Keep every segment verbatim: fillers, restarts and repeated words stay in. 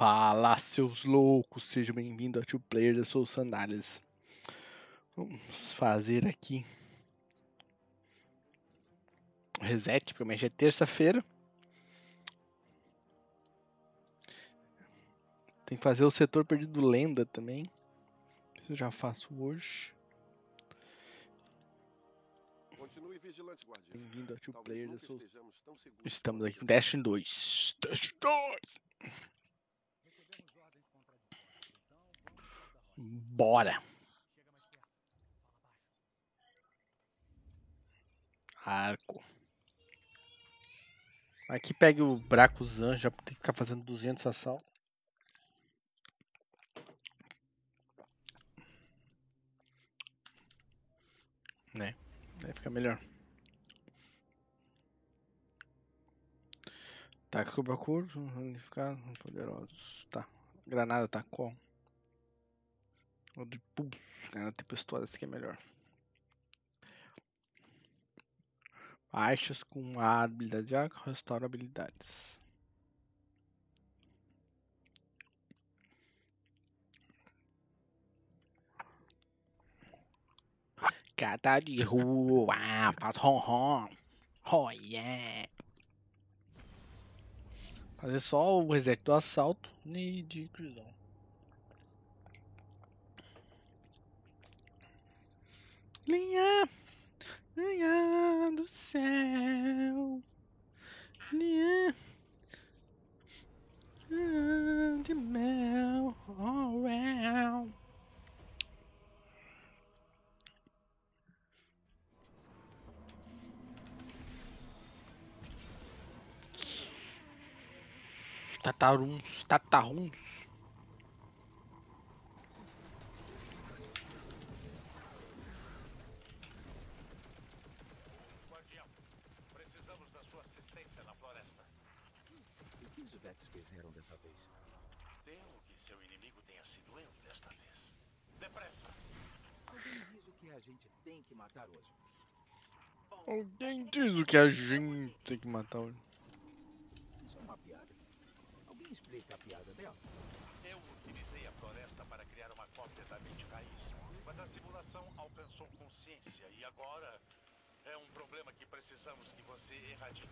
Fala, seus loucos, sejam bem-vindos ao Two Player da Soul Sandalias. Vamos fazer aqui o reset, porque hoje é terça-feira. Tem que fazer o setor perdido lenda também. Isso eu já faço hoje. Continue vigilante, guardião. Bem-vindo ao Two Player da Soul. Estamos aqui com Destiny dois. Destiny dois! Bora! Arco. Aqui pega o Bracuzan, já tem que ficar fazendo duzentos assaltos. Né? Vai ficar melhor. Ataque curva curto, danificado, poderosos. Tá. Granada tá com. O de pulso, granada tempestuosa, essa aqui é melhor. Baixas com a habilidade de arco, restaura habilidades. Gata de rua, faz ron-ron. Oh yeah! Fazer só o reset do assalto e de Crisol. Linha, linha do céu, linha, linha de mel, all around. Tataruns, tataruns. Guardião, precisamos da sua assistência na floresta. O que os Vex fizeram dessa vez? Temo que seu inimigo tenha sido eu desta vez. Depressa! Alguém diz o que a gente tem que matar hoje. Bom, Alguém diz o que a gente tem que matar hoje. Isso é uma piada. Explica a piada dela. Eu utilizei a floresta para criar uma cópia da mente raiz, mas a simulação alcançou consciência e agora é um problema que precisamos que você erradique.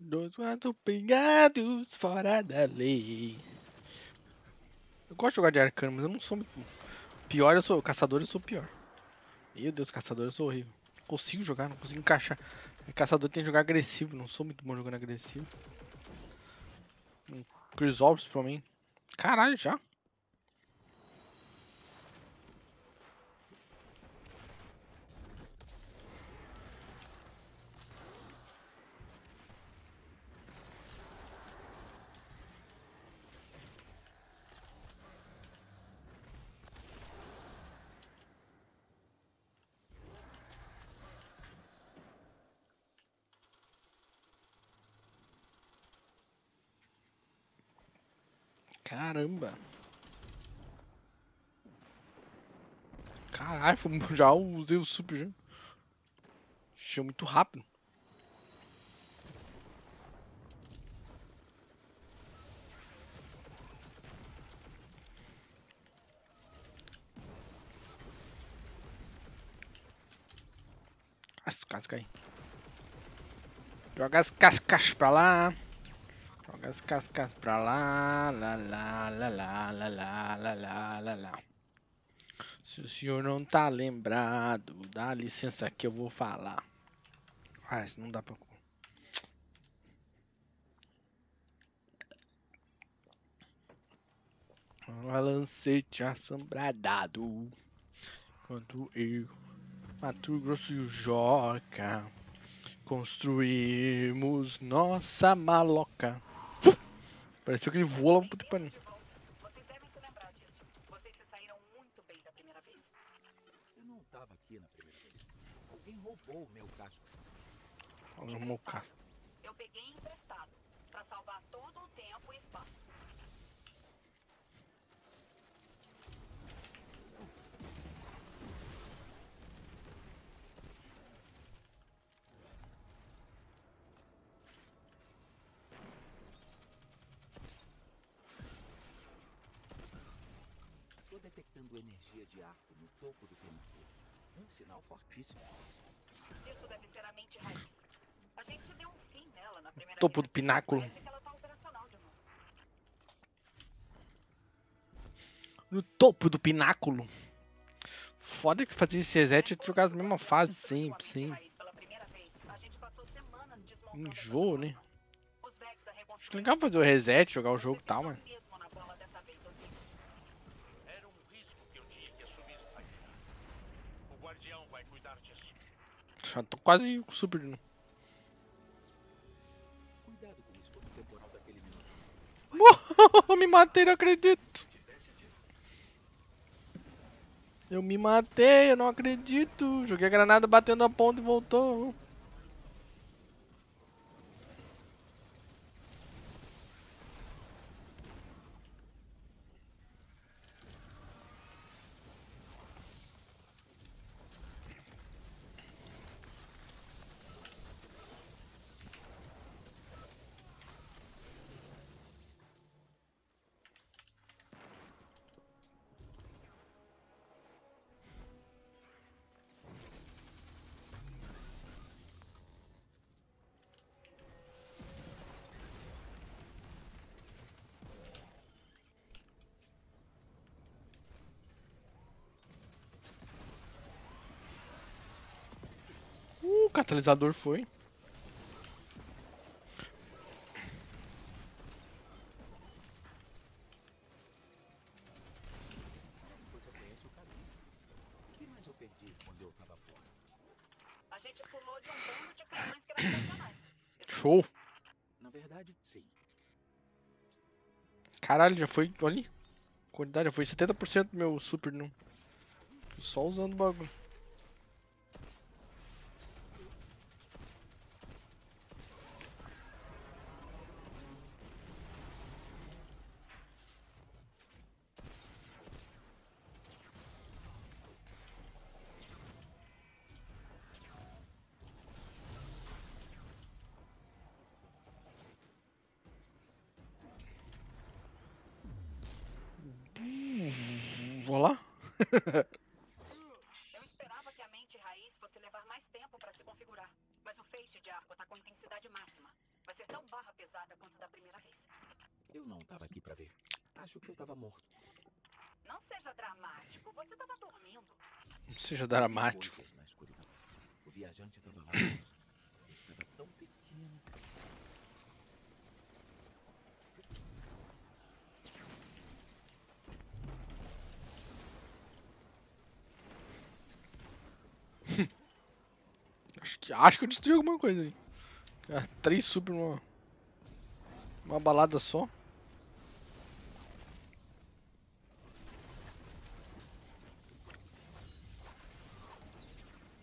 Dois quatro pingados fora da lei. Eu gosto de jogar de arcano, mas eu não sou muito... Pior eu sou... Caçador eu sou pior. Meu Deus, caçador eu sou horrível. Não consigo jogar, não consigo encaixar. Caçador tem que jogar agressivo, não sou muito bom jogando agressivo. Crisol pra mim. Caralho, já? Caramba! Caralho, já usei o super. Chegou muito rápido. As cascas aí. Joga as cascas pra lá. Joga as cascas pra lá, lá, lá, lá, lá, lá, lá, lá, lá, lá. Se o senhor não tá lembrado, dá licença que eu vou falar. Ah, isso não dá pra... Balancete assombradado, enquanto eu, Mato Grosso e o Joca, construímos nossa maloca. Pareceu que ele voa lá pro Tepani. Vocês devem se lembrar disso. Vocês se saíram muito bem da primeira vez. Eu não tava aqui na primeira vez. Alguém roubou o meu casco. Alguém roubou o casco. Eu peguei emprestado pra salvar todo o tempo e espaço. liberando energia de arco no topo do penhasco. Um sinal fortíssimo. Isso deve ser a mente raiz. A gente deu um fim nela na primeira topo do pináculo. No topo do pináculo. Foda que fazia esse reset e jogar as mesmas fases sempre, sempre. Enjoo, né? Acho que legal fazer o reset, jogar o jogo e tal, mano. Era um risco que eu tinha que assumir, Sagrada. O guardião vai cuidar disso. Já tô quase subindo. Cuidado com o escudo temporal daquele minuto. Me matei, não acredito. Eu me matei, eu não acredito. Joguei a granada batendo a ponta e voltou. O catalisador foi. A gente pulou de um bando de canhões gravitacionais. Show. Na verdade, sim. Caralho, já foi, olha ali. Quantidade já foi setenta por cento do meu super não. Só usando o bagulho. Vou lá. Eu esperava que a mente raiz fosse levar mais tempo para se configurar, mas o feixe de arco tá com intensidade máxima. Vai ser tão barra pesada quanto da primeira vez. Eu não tava aqui para ver. Acho que eu tava morto. Não seja dramático, você tava dormindo. Não seja dramático. O viajante tava lá. Tava tão pequeno. Acho que eu destruí alguma coisa aí. Três super numa uma balada só.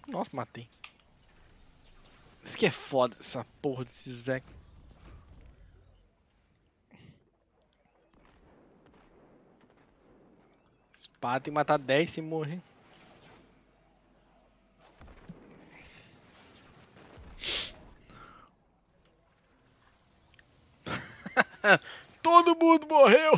Nossa, matei. Isso que é foda, essa porra desses velhos. Espada tem que matar dez sem morrer. Todo mundo morreu!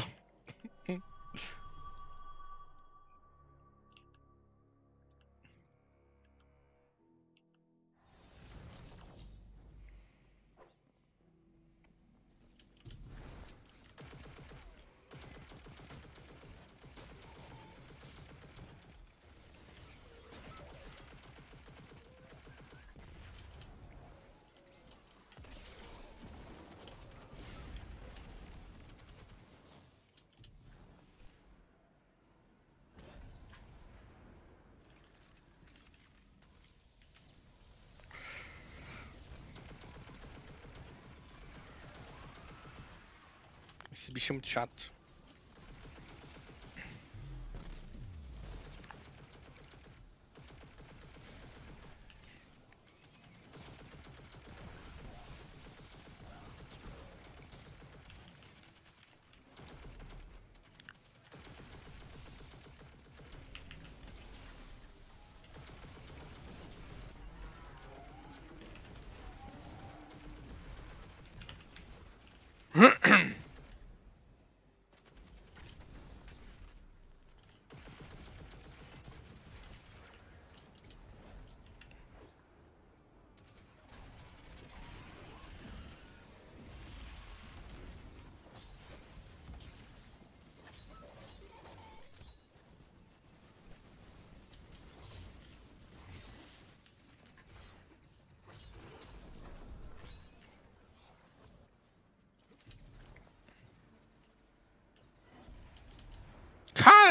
Esse bicho é muito chato.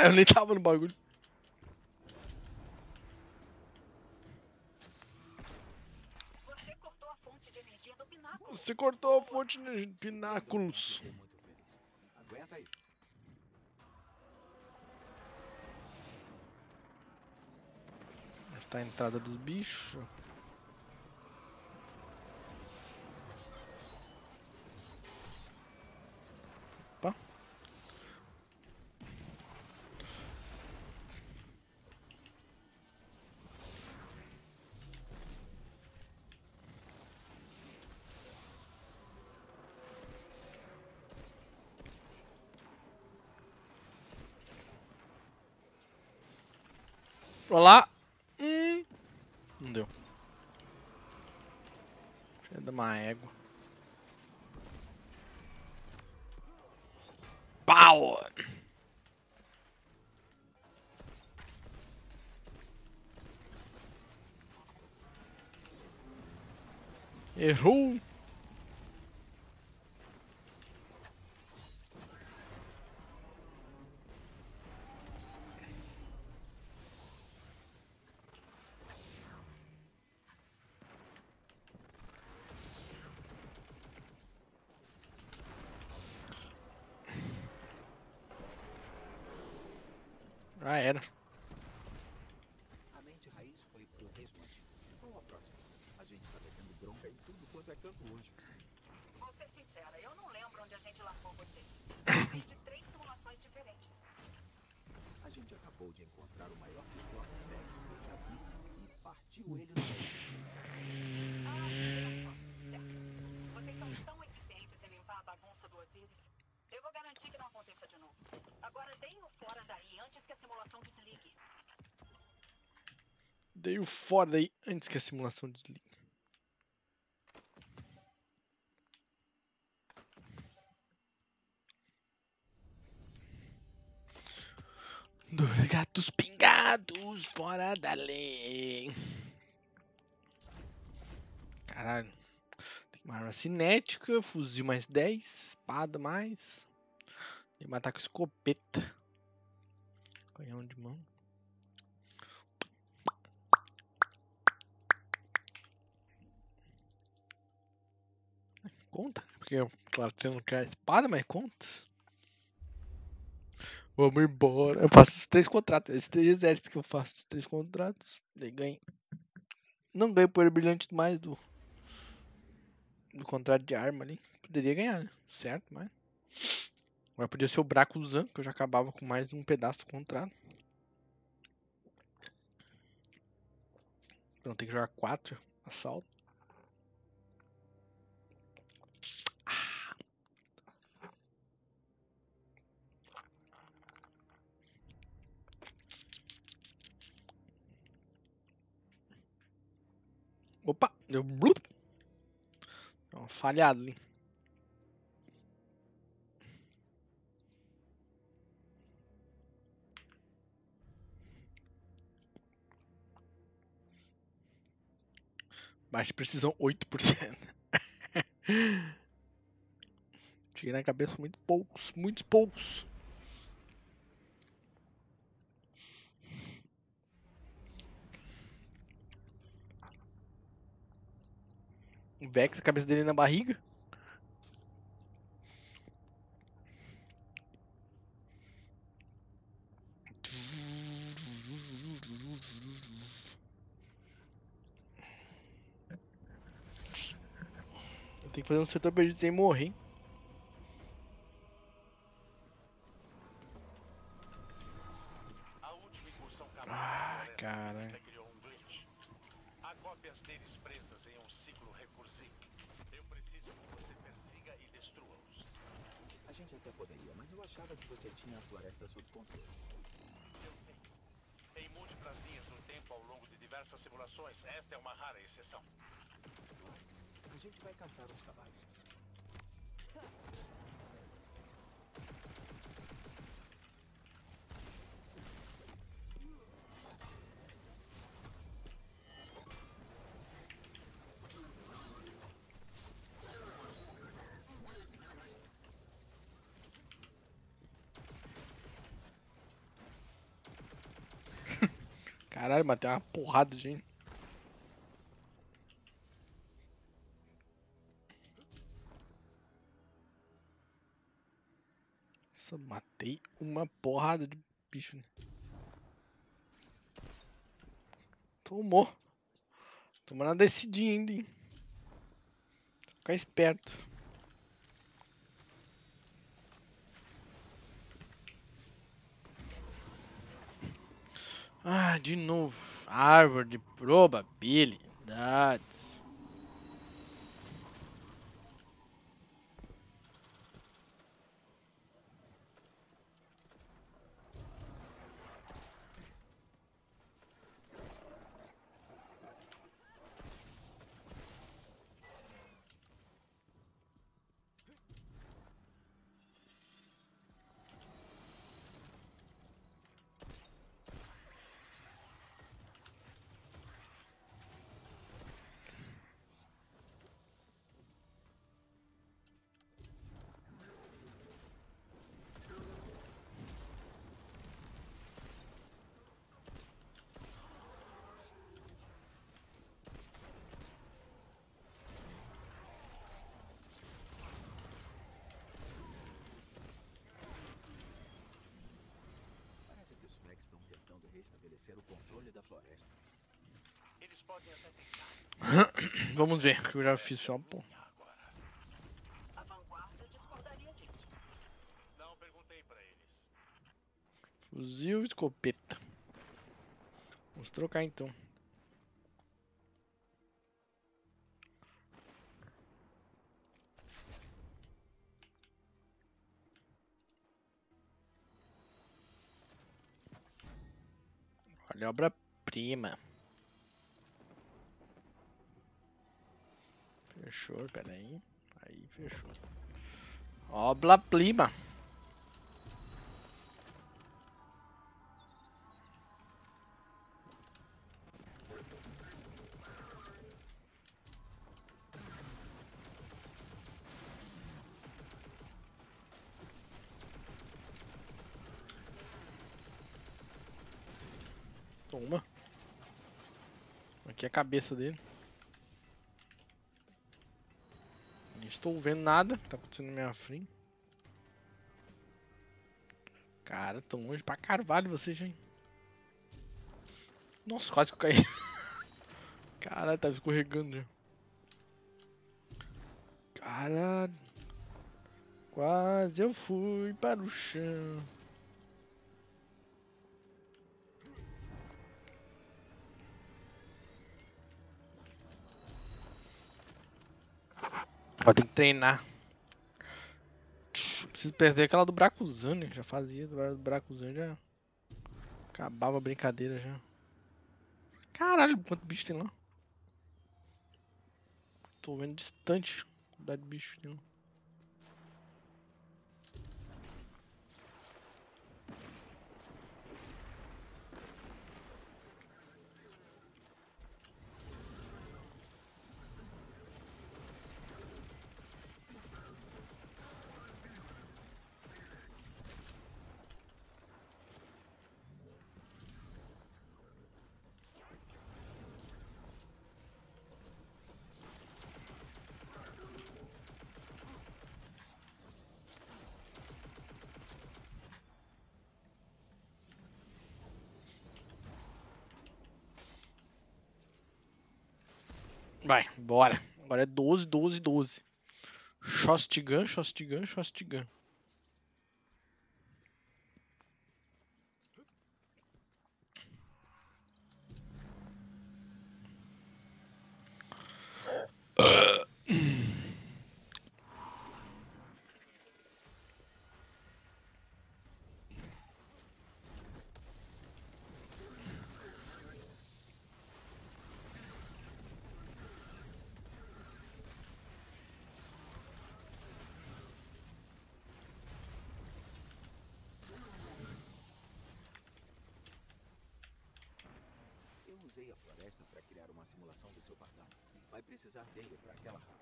Eu nem tava no bagulho. Você cortou a fonte de energia do pináculo. Você cortou a fonte de pináculos. Aguenta aí. Tá a entrada dos bichos. Opa. Olá. Não deu. Deixa eu dar uma égua. Pau! Errou! Ah, era. A mente raiz foi pro responde. Qual a próxima? A gente tá metendo bronca em tudo quanto é canto hoje. Vou ser sincera, eu não lembro onde a gente largou vocês. Fiz de três simulações diferentes. A gente acabou de encontrar o maior ciclone dez que eu já vi e partiu ele no meio. Ah, certo. Vocês são tão eficientes em limpar a bagunça do Osiris. Eu vou garantir que não aconteça de novo. Agora deem-o fora daí antes que a simulação desligue. Dei-o fora daí antes que a simulação desligue. Dois gatos pingados fora da lei. Caralho. Uma arma cinética, fuzil mais dez, espada mais. E matar com escopeta. Canhão de mão. Conta, porque claro, você não quer a espada, mas conta. Vamos embora. Eu faço os três contratos. Esses três exércitos que eu faço, os três contratos. Daí ganho. Não ganho poder brilhante mais do. Do contrato de arma ali, poderia ganhar, né? Certo, mas... Agora podia ser o Bracuzan, que eu já acabava com mais um pedaço do contrato. Então tem que jogar quatro, assalto. Ah. Opa, deu blup. Falhado ali. Baixa precisão oito por cento. Tirei na cabeça muito poucos, muitos poucos. O Vex, a cabeça dele na barriga. Eu tenho que fazer um setor perdido sem morrer, hein? Ah, cara. Cópias deles presas em um ciclo recursivo. Eu preciso que você persiga e destrua-os. A gente até poderia, mas eu achava que você tinha a floresta sob controle. Eu tenho. Em múltiplas linhas do tempo ao longo de diversas simulações, esta é uma rara exceção. A gente vai caçar os cavalos. Caralho, matei uma porrada de gente. Só matei uma porrada de bicho, né? Tomou. Tomou na decidinha ainda, hein? Ficar esperto. Ah, de novo. Árvore de probabilidade. Estabelecer o controle da floresta. Eles podem até tentar. Vamos ver, que eu já fiz só um pouco. A vanguarda discordaria disso. Não perguntei pra eles. Fuzil e escopeta. Vamos trocar então. Olha a obra-prima. Fechou, peraí. Aí fechou. Obra-prima. Uma. Aqui é a cabeça dele. Não estou vendo nada que tá acontecendo na minha frente. Cara, tô longe pra carvalho vocês, hein? Nossa, quase que eu caí. Caralho, tava escorregando já. Cara, quase eu fui para o chão. Tem que treinar. Preciso perder aquela do Bracuzani. Já fazia do Bracuzani, já acabava a brincadeira já. Caralho, quanto bicho tem lá. Tô vendo distante a quantidade de bicho tem lá. Vai, bora. Agora é doze, doze, doze. Shotgun, shotgun, shotgun. Usei a floresta para criar uma simulação do seu pardal. Vai precisar dele para aquela rama.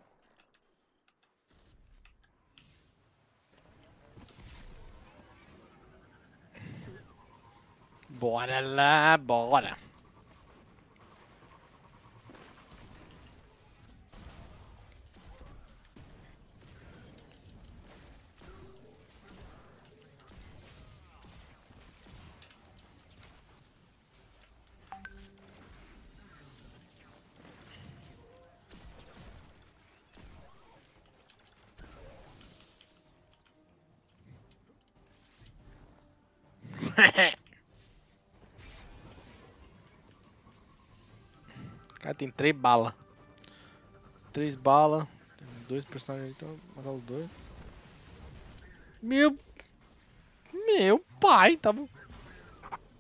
Bora lá, bora. Cara, tem três balas. Três balas. Tem dois personagens ali, então eu vou matar os dois. Meu... Meu pai, tava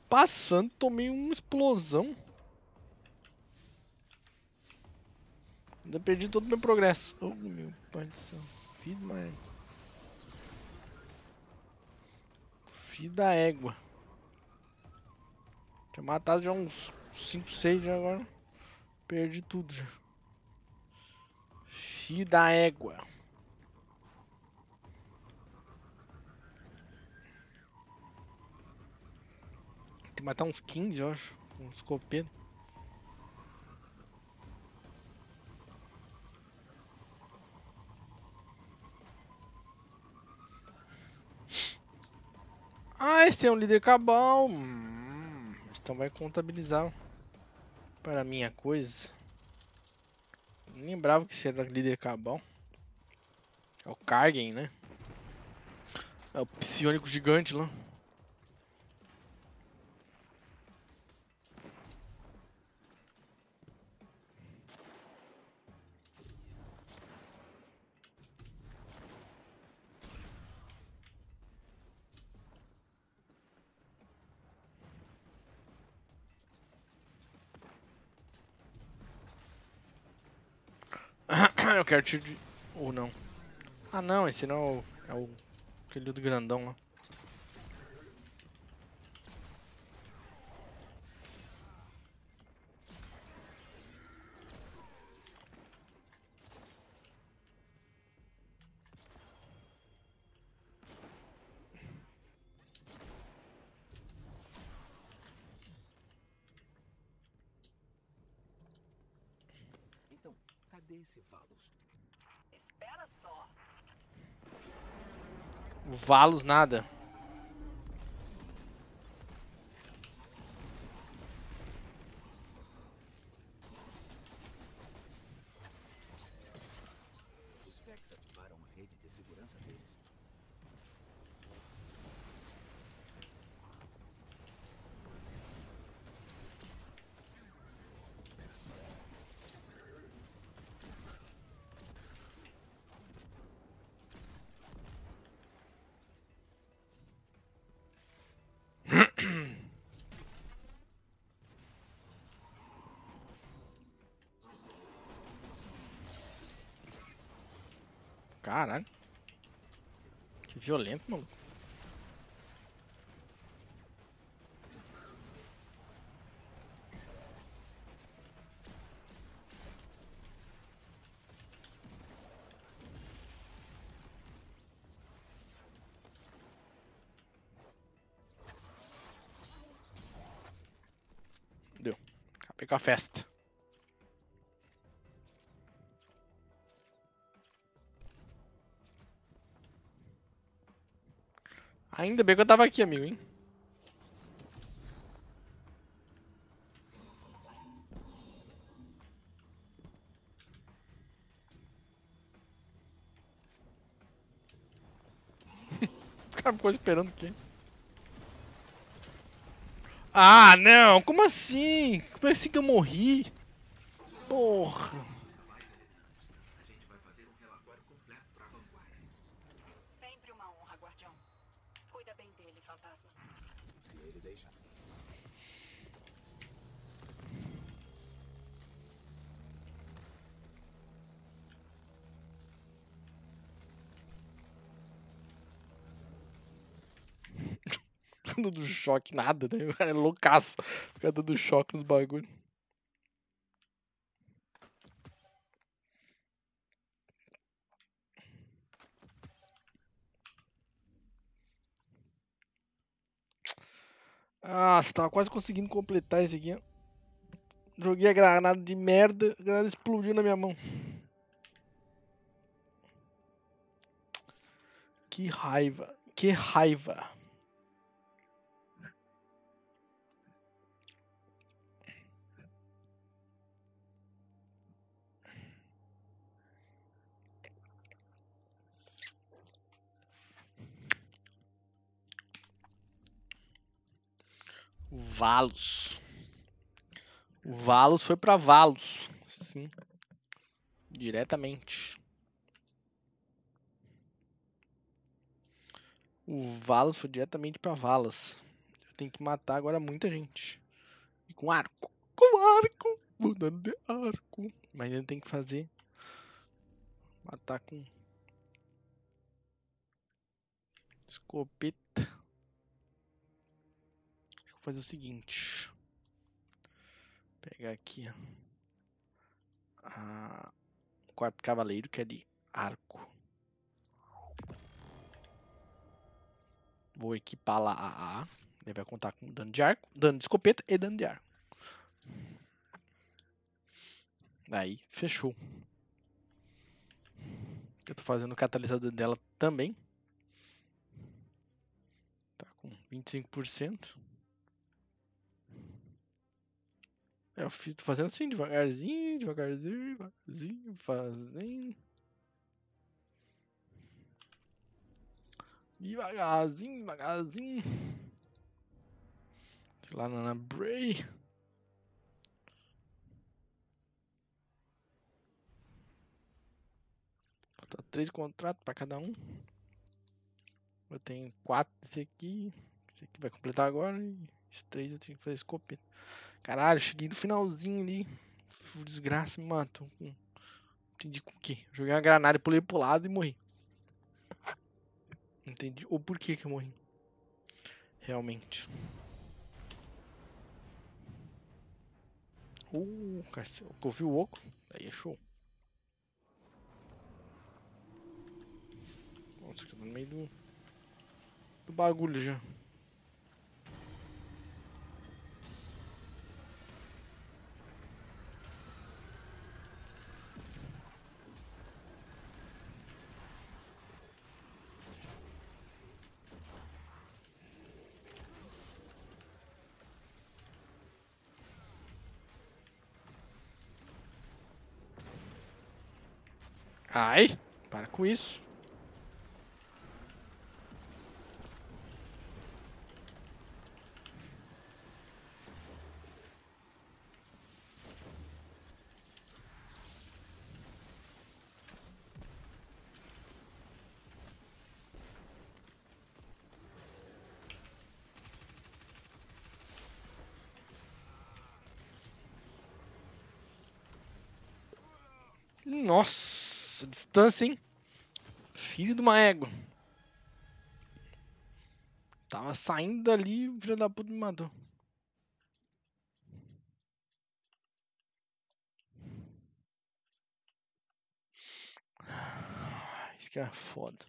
passando, tomei uma explosão. Ainda perdi todo o meu progresso. Oh, meu pai do céu. Filho da égua. Filho da égua. Tinha matado já uns cinco, seis já agora. Perdi tudo já. Filho da égua. Tem que matar uns quinze, eu acho. Uns escopedo. Ah, esse é um líder cabal. Hum, então vai contabilizar para minha coisa. Não lembrava que esse era líder cabal. É o Kargen, né? É o psionico gigante lá. Eu quero tiro de... ou não. Ah não, esse não é o... é o... aquele do grandão lá. Então, cadê esse Valos? Espera só. Valos nada. Os Vex ativaram a rede de segurança deles. Caralho, que violento, maluco. Deu, acabei com a festa. Ainda bem que eu tava aqui, amigo, hein? O cara ficou esperando o quê? Ah, não! Como assim? Como é assim que eu morri? Porra! Do choque, nada, né? O cara é loucaço. O cara dando choque nos bagulho. Ah, você tava quase conseguindo completar esse aqui. Joguei a granada de merda, a granada explodiu na minha mão. Que raiva, que raiva. O Valos. O Valos foi para Valos. Sim. Diretamente. O Valos foi diretamente para Valas. Eu tenho que matar agora muita gente. E com arco. Com arco. Mudando de arco. Mas ainda tem que fazer. Matar com... escopeta. Vou fazer o seguinte. Vou pegar aqui. Ah, o quarto cavaleiro que é de arco. Vou equipar lá a A. Ele vai contar com dano de arco, dano de escopeta e dano de arco. Daí, fechou. Eu tô fazendo o catalisador dela também. vinte e cinco por cento. Eu fiz, tô fazendo assim, devagarzinho, devagarzinho, devagarzinho, fazendo. Devagarzinho, devagarzinho. Sei lá, na Bray. Falta três contratos para cada um. Eu tenho quatro desse aqui. Esse aqui vai completar agora. E esses três eu tenho que fazer escopeta. Caralho, cheguei no finalzinho ali. Desgraça, me matou. Entendi com o quê? Joguei uma granada e pulei pro lado e morri. Entendi. Ou por que que eu morri. Realmente. Uh, carcel. Eu vi o oco. Aí é show. Nossa, que eu tô no meio do... do bagulho já. Ai, para com isso. Nossa, distância, hein? Filho de uma égua. Tava saindo dali, o filho da puta me matou. Isso que é foda.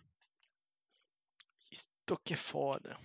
Isto que é foda.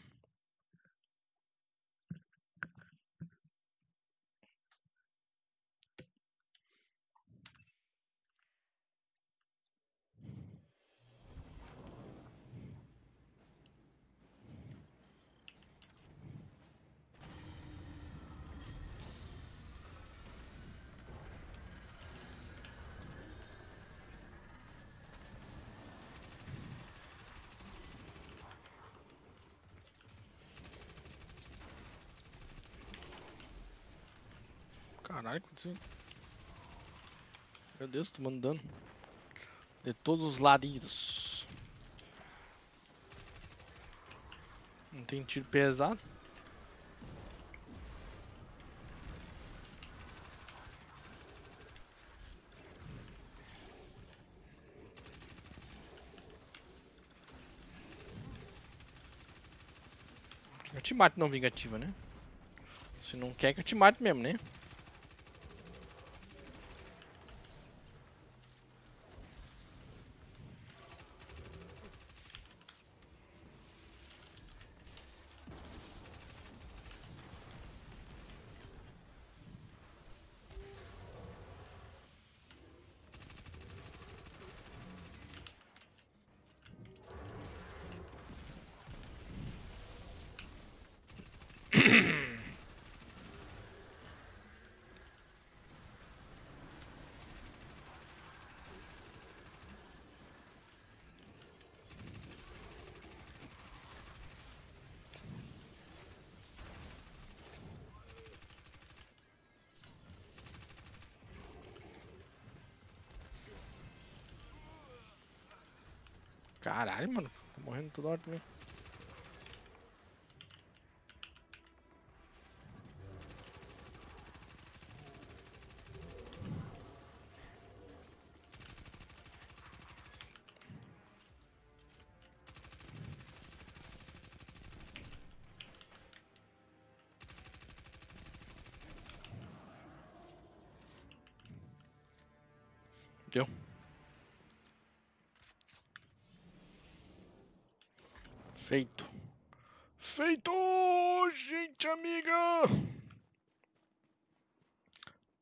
Caralho, aconteceu. Meu Deus, tô mandando dano de todos os lados. Não tem tiro pesado. Eu te mato não vingativa, né? Se não quer que eu te mate mesmo, né? Caralho, mano. Tá morrendo toda hora também. Deu. Feito. Feito, gente amiga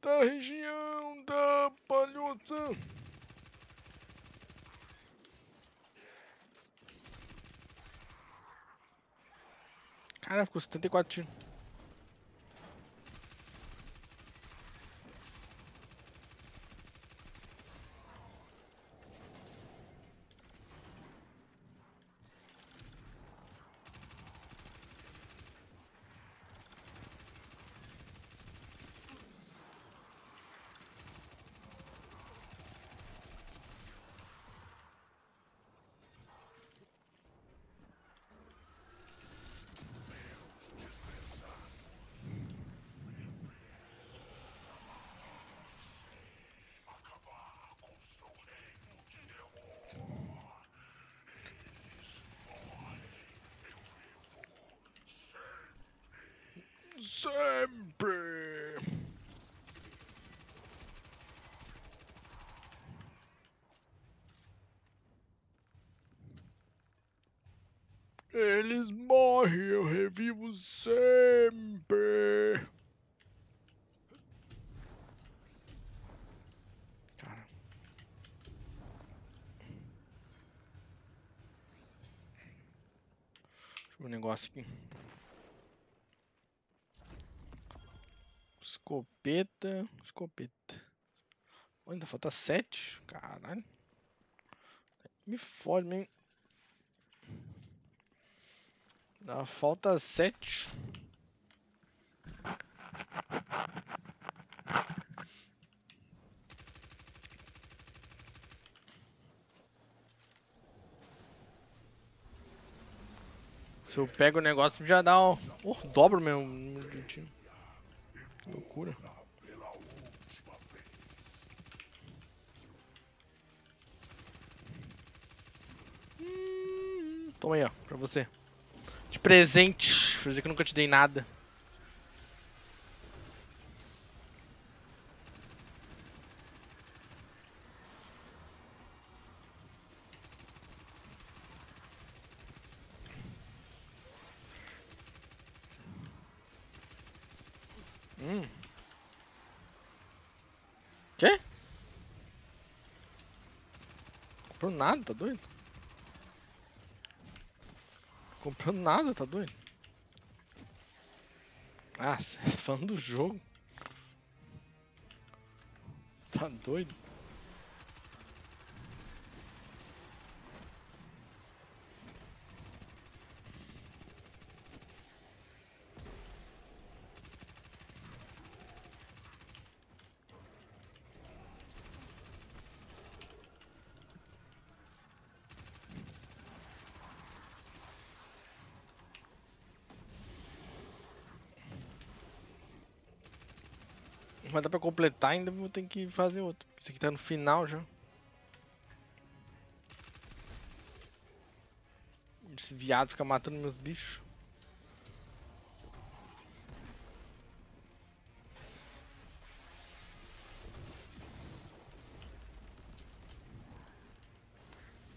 da região da Palhoça. Cara, ficou setenta e quatro tiros. Sempre! Eles morrem, eu revivo sempre! Cara. Deixa eu ver um negócio aqui. Escopeta, escopeta. Ainda falta sete. Caralho. Me fode, hein? Ainda falta sete. Se eu pego o negócio, já dá um... Oh, dobro mesmo o número de tiro. Loucura. Hum, toma aí, ó, pra você. De presente. Fazer que eu nunca te dei nada. Quê? Comprou nada, tá doido? Comprou nada, tá doido? Ah, você tá falando do jogo. Tá doido? Mas dá pra completar ainda, vou ter que fazer outro. Esse aqui tá no final já. Esse viado fica matando meus bichos.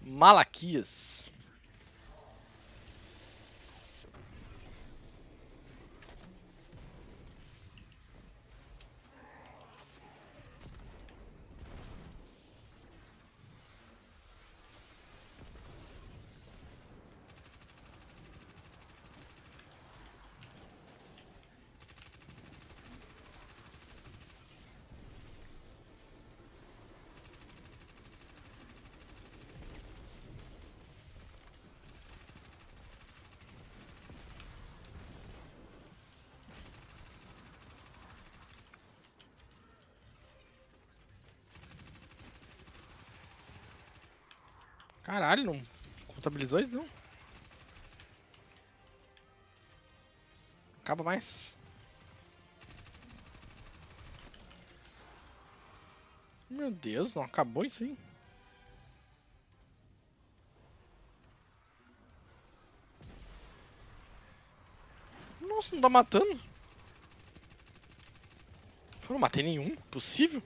Malaquias. Caralho, não Contabilizou isso, não? Acaba mais. Meu Deus, não acabou isso aí. Nossa, não tá matando. Eu não matei nenhum, possível?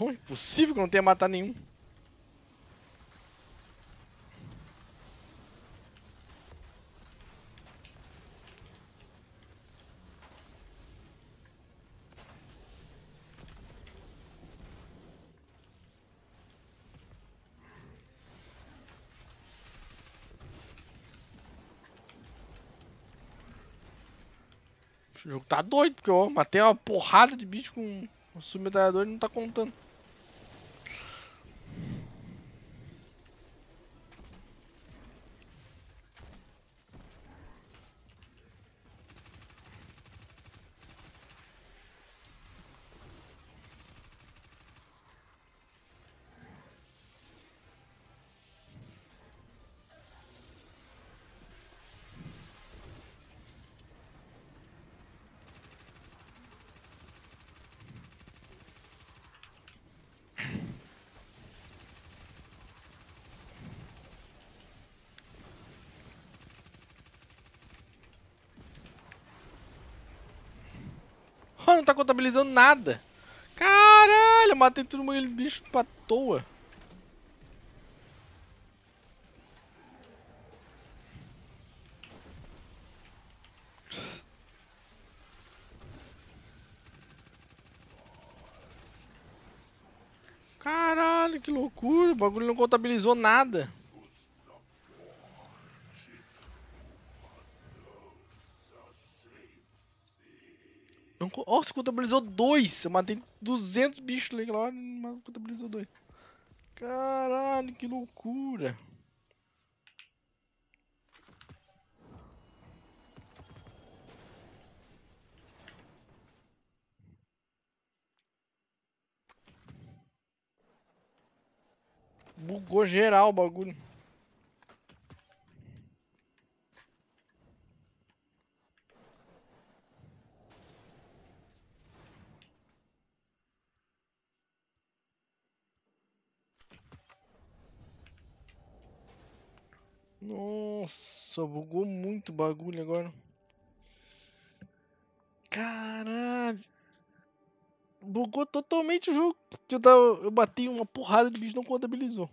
Oh, impossível que eu não tenha matado nenhum. O jogo tá doido, porque eu matei uma porrada de bicho com o submetralhador e não tá contando. Não tá contabilizando nada. Caralho, eu matei todo mundo, bicho pra toa. Caralho, que loucura. O bagulho não contabilizou nada. Nossa, contabilizou dois. Eu matei duzentos bichos naquela hora, mas contabilizou dois. Caralho, que loucura. Bugou geral o bagulho. Nossa, bugou muito o bagulho agora. Caralho. Bugou totalmente o jogo. Eu, tava, eu bati uma porrada de bicho e não contabilizou.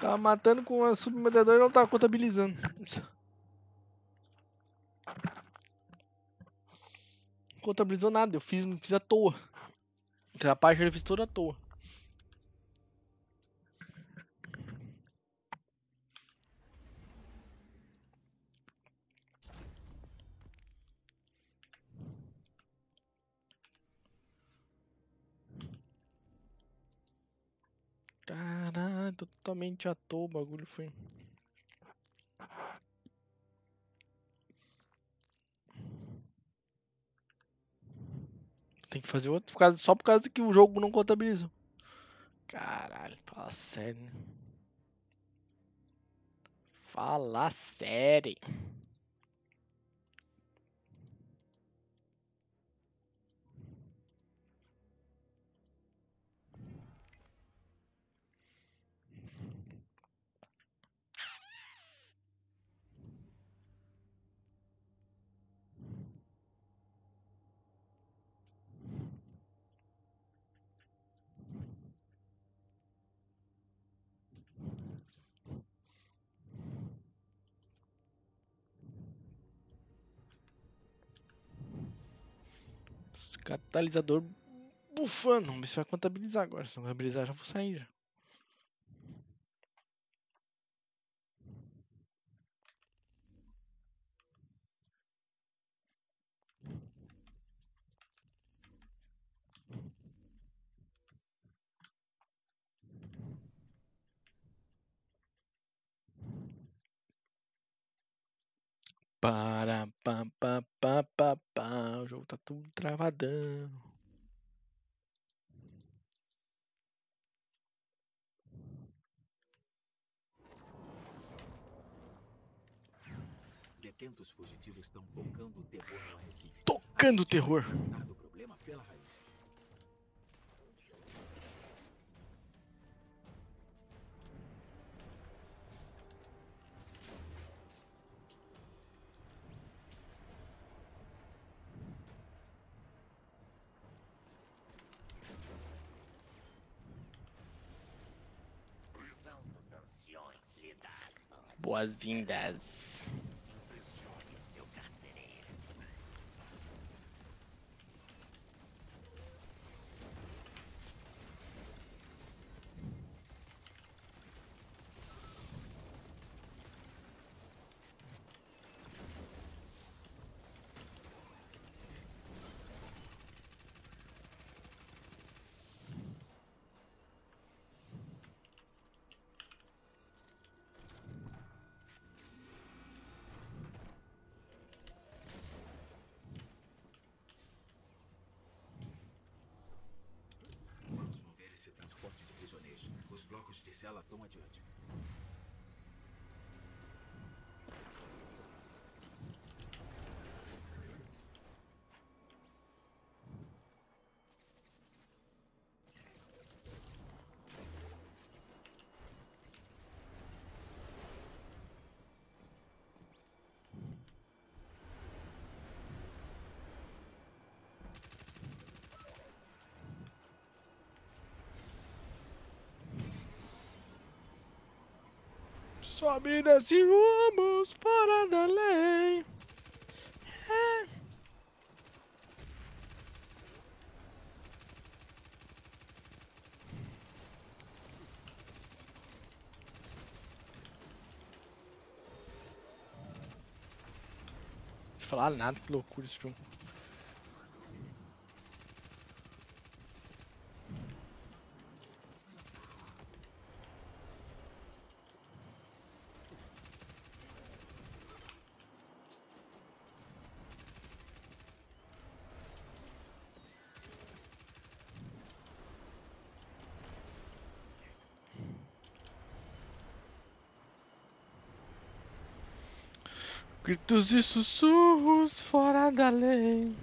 Tava matando com a submetralhadora e não tava contabilizando. Não contabilizou nada, eu fiz, não fiz à toa. Aquela parte eu fiz toda à toa. Caralho, totalmente à toa o bagulho foi. Tem que fazer outro por causa, só por causa que o jogo não contabilizou. Caralho, fala sério, né? Fala sério. Catalisador bufando. Vamos ver se vai contabilizar agora. Se não contabilizar, já vou sair já. Para, pá, pá, pá, pá, pá. O jogo tá tudo travadão. Detentos fugitivos estão tocando o terror no Recife. Tocando o terror. O problema pela raiz. Boas-vindas. Impressione o seu carcereiro. Blocos de cela estão adiante. Sobe desse rumo, fora da lei. É. Falar nada, que loucura esse jogo. Gritos e sussurros fora da lei.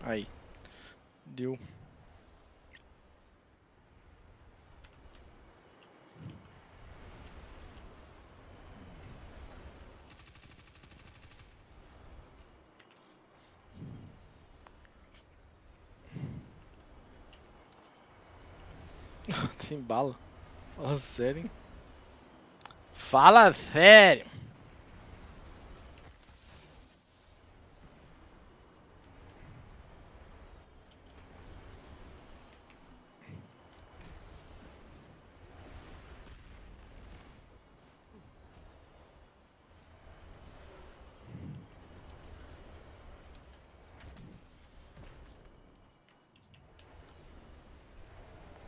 Aí. Deu. Tem bala. Fala sério, hein? Fala sério.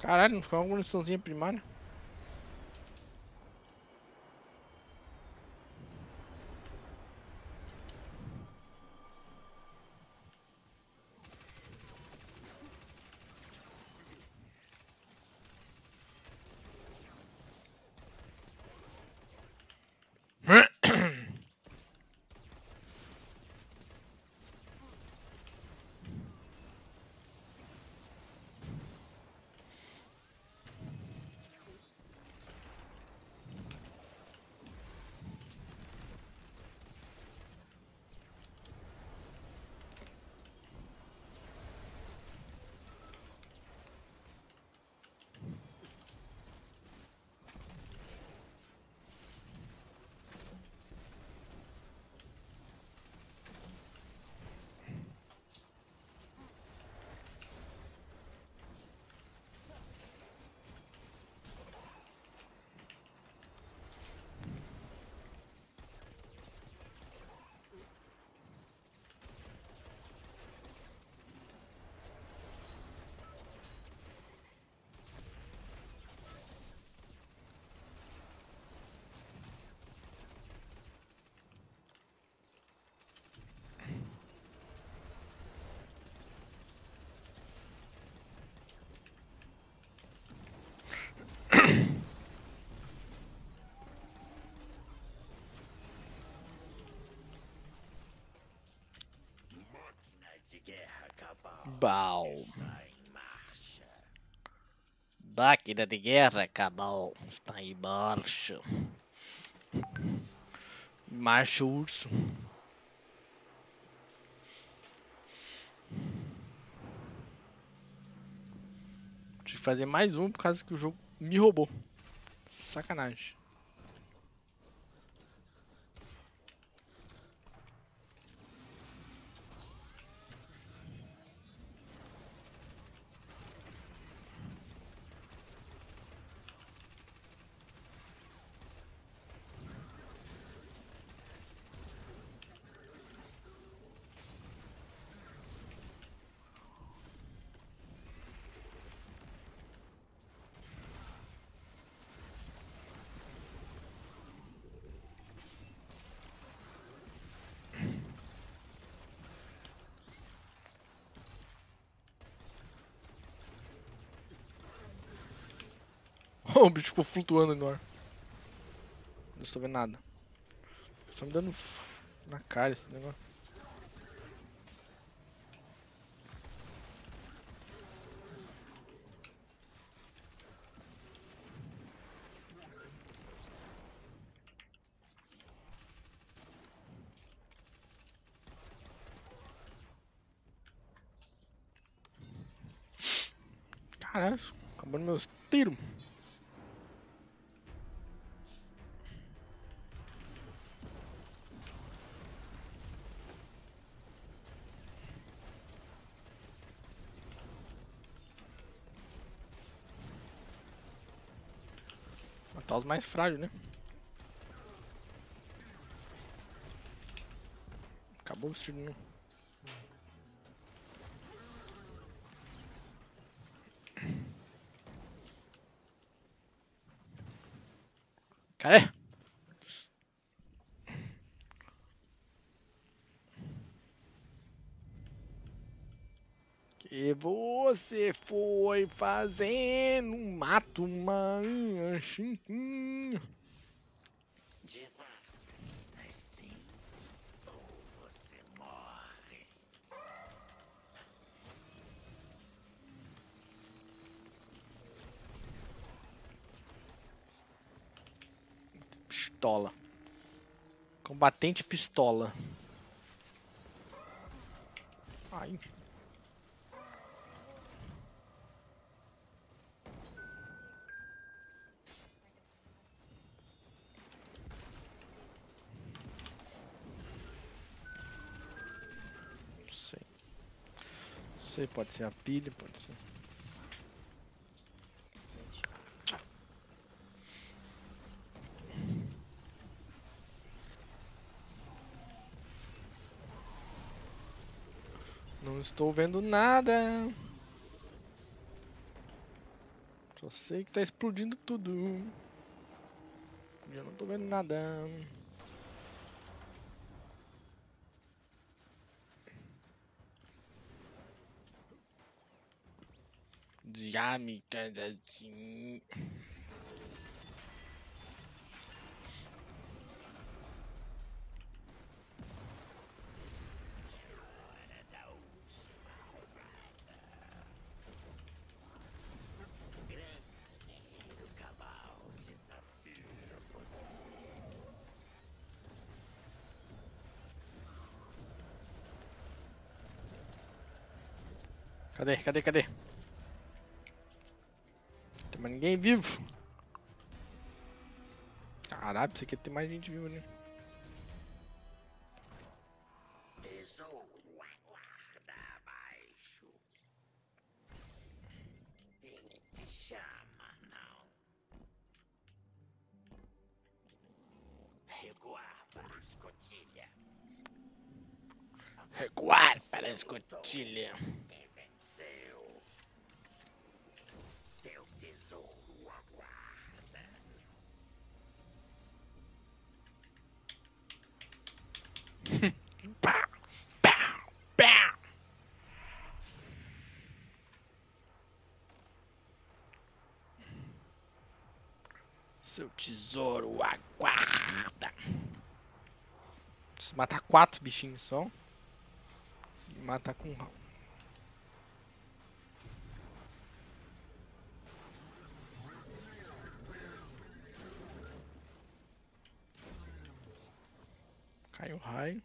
Caralho, não ficou uma muniçãozinha primária? guerra cabal está em marcha. Máquina de guerra cabal está em marcha. Marcha, urso. Tive que fazer mais um por causa que o jogo me roubou. Sacanagem. O bicho ficou flutuando agora. Não estou vendo nada. Só me dando na cara esse negócio. Caralho, acabando meus tiros. Tá os mais frágeis, né? Acabou o vestido. Cadê? Que você foi fazendo um mato, uma chinquinha. Desafinas sim, ou você morre. Pistola. Combatente pistola. Ai. Pode ser a pilha, pode ser. Não estou vendo nada. Só sei que tá explodindo tudo. Eu não tô vendo nada. Já me canta assim. Cadê? Cadê? Cadê? Mas ninguém vivo. Caralho, isso aqui tem mais gente viva, né? Recuar para a escotilha. Seu tesouro aguarda. Preciso matar quatro bichinhos só. E matar com um round. Caiu o raio.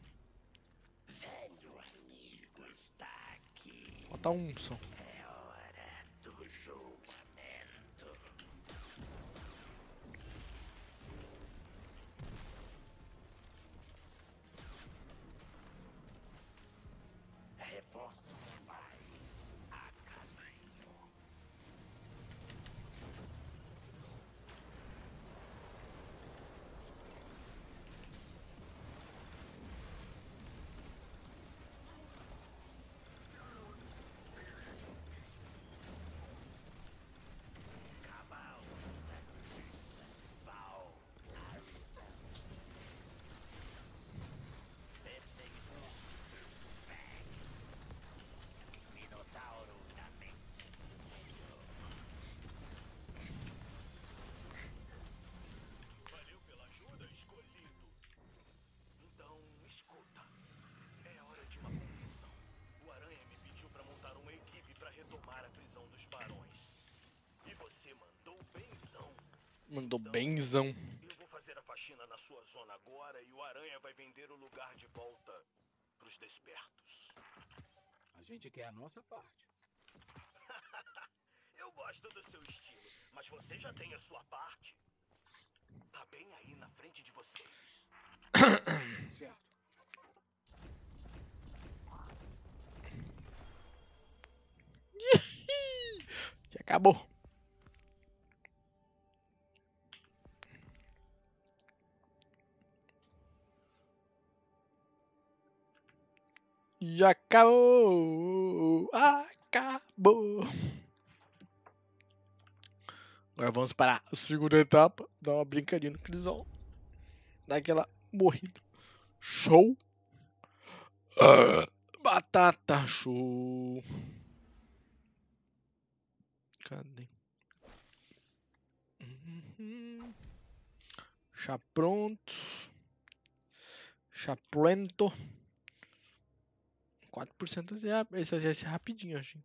Velho amigo está aqui. Bota um som. É hora do julgamento. Reforços mais a caminho. Mandou benzão. Eu vou fazer a faxina na sua zona agora e o Aranha vai vender o lugar de volta pros despertos. A gente quer a nossa parte. Eu gosto do seu estilo, mas você já tem a sua parte. Tá bem aí na frente de vocês. Certo. Já acabou. Já acabou, acabou. Agora vamos para a segunda etapa, dar uma brincadinha no Crisol, dar aquela morrida. Show, uh, batata show. Cadê? Uhum. Já pronto, já pronto. quatro por cento essa vai ser rapidinho, acho.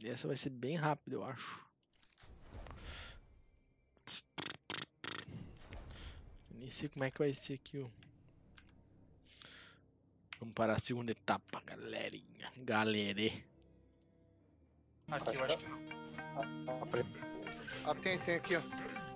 E essa vai ser bem rápida, eu acho. Nem sei como é que vai ser aqui, ó. Vamos para a segunda etapa, galerinha. Galere. Aqui, eu acho que... Ah, tem, tem aqui, ó.